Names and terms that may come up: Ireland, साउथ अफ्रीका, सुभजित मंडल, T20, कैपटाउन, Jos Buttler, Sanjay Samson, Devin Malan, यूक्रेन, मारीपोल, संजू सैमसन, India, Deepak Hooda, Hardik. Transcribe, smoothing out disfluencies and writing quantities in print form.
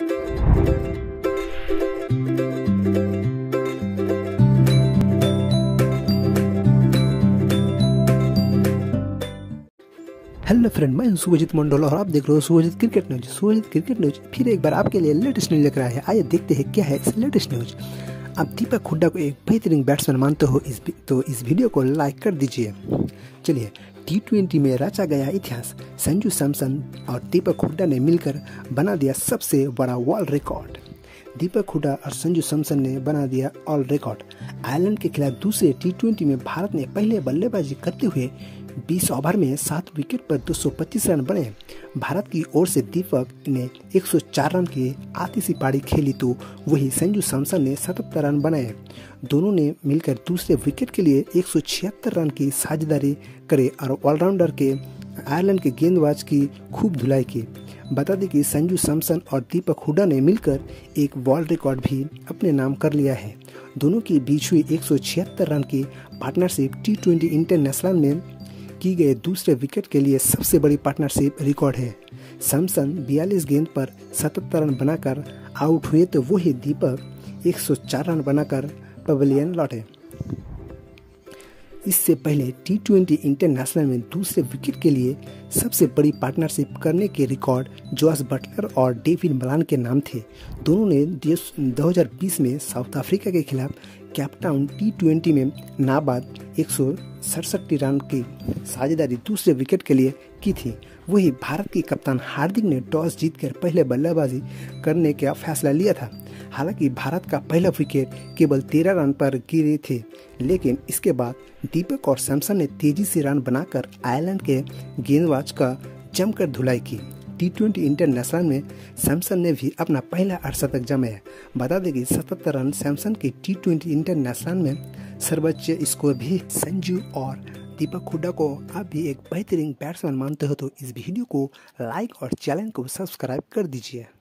Hello friend, मैं हूं सुभजित मंडल और आप देख रहे हो Subhajit cricket news. Subhajit cricket news फिर एक बार आपके लिए लेटेस्ट न्यूज लेकर आया है। आइए देखते हैं क्या है इस लेटेस्ट न्यूज। आप दीपक हुड्डा को एक बेहतरीन बैट्समैन मानते हो तो इस वीडियो को लाइक कर दीजिए। चलिए, T20 में रचा गया इतिहास। संजू सैमसन और दीपक हुड्डा ने मिलकर बना दिया सबसे बड़ा वर्ल्ड रिकॉर्ड। दीपक हुड्डा और संजू सैमसन ने बना दिया ऑल रिकॉर्ड। आयरलैंड के खिलाफ दूसरे T20 में भारत ने पहले बल्लेबाजी करते हुए 20 ओवर में 7 विकेट पर 225 रन बने। भारत की ओर से दीपक ने 104 रन की आतिशी पारी खेली तो वही संजू सैमसन ने 77 रन बनाए। दोनों ने मिलकर दूसरे विकेट के लिए 176 रन की साझेदारी करे और ऑलराउंडर के आयरलैंड के गेंदबाज की खूब धुलाई की। बता दें कि संजू सैमसन और दीपक हुड्डा ने मिलकर एक वर्ल्ड रिकॉर्ड भी अपने नाम कर लिया है। दोनों के बीच हुई 176 रन की पार्टनरशिप T20 इंटरनेशनल में की गए दूसरे विकेट के लिए सबसे बड़ी पार्टनरशिप रिकॉर्ड है। सैमसन 42 गेंद पर 77 रन बनाकर आउट हुए तो वही दीपक 104 रन बनाकर पवेलियन लौटे। इससे पहले T20 इंटरनेशनल में दूसरे विकेट के लिए सबसे बड़ी पार्टनरशिप करने के रिकॉर्ड जोस बटलर और डेविन मलान के नाम थे। दोनों ने 2020 में साउथ अफ्रीका के खिलाफ कैपटाउन T20 में नाबाद 167 रन की साझेदारी दूसरे विकेट के लिए की थी। वही भारत के कप्तान हार्दिक ने टॉस जीतकर पहले बल्लेबाजी करने का फैसला लिया था। हालांकि भारत का पहला विकेट केवल 13 रन पर गिरे थे, लेकिन इसके बाद दीपक और सैमसन ने तेजी से रन बनाकर आयरलैंड के गेंदबाज का जमकर धुलाई की। T20 इंटरनेशनल में सैमसन ने भी अपना पहला अर्धशतक जमाया। बता दें कि 77 रन सैमसन के T20 इंटरनेशनल में सर्वोच्च स्कोर भी। संजू और दीपक हुड्डा को आप भी एक बेहतरीन बैट्समैन मानते हो तो इस वीडियो को लाइक और चैनल को सब्सक्राइब कर दीजिए।